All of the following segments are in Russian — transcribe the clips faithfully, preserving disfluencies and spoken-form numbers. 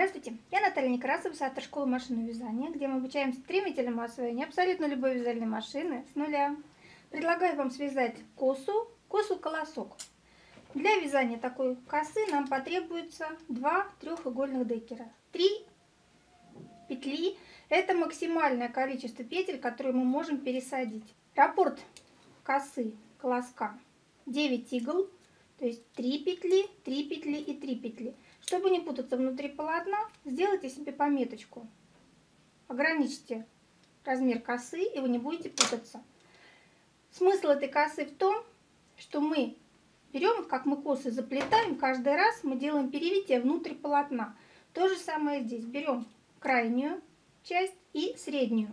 Здравствуйте, я Наталья Некрасова, автор школы машинного вязания, где мы обучаем стремительному освоению абсолютно любой вязальной машины с нуля. Предлагаю вам связать косу, косу-колосок. Для вязания такой косы нам потребуется два трехугольных декера. Три петли – это максимальное количество петель, которые мы можем пересадить. Раппорт косы колоска девять игл, то есть три петли, три петли и три петли. Чтобы не путаться внутри полотна, сделайте себе пометочку. Ограничьте размер косы, и вы не будете путаться. Смысл этой косы в том, что мы берем, как мы косы заплетаем, каждый раз мы делаем перевитие внутрь полотна. То же самое здесь. Берем крайнюю часть и среднюю.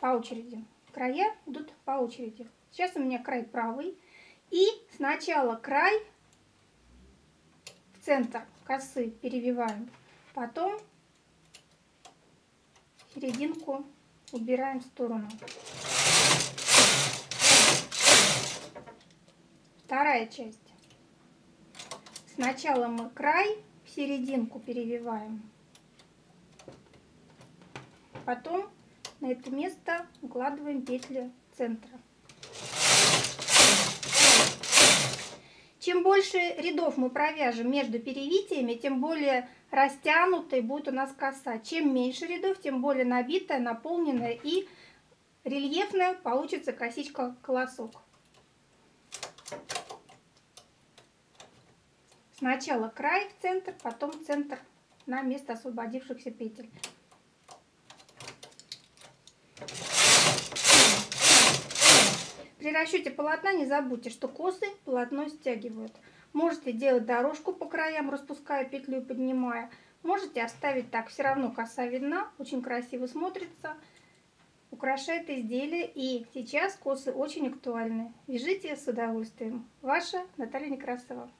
По очереди. Края идут по очереди. Сейчас у меня край правый. И сначала край в центр косы перевиваем, потом серединку убираем в сторону. Вторая часть. Сначала мы край в серединку перевиваем, потом на это место укладываем петли центра. Чем больше рядов мы провяжем между перевитиями, тем более растянутой будет у нас коса. Чем меньше рядов, тем более набитая, наполненная и рельефная получится косичка-колосок. Сначала край в центр, потом центр на место освободившихся петель. При расчете полотна не забудьте, что косы полотно стягивают. Можете делать дорожку по краям, распуская петлю и поднимая. Можете оставить так, все равно коса видна, очень красиво смотрится, украшает изделие. И сейчас косы очень актуальны. Вяжите с удовольствием. Ваша Наталья Некрасова.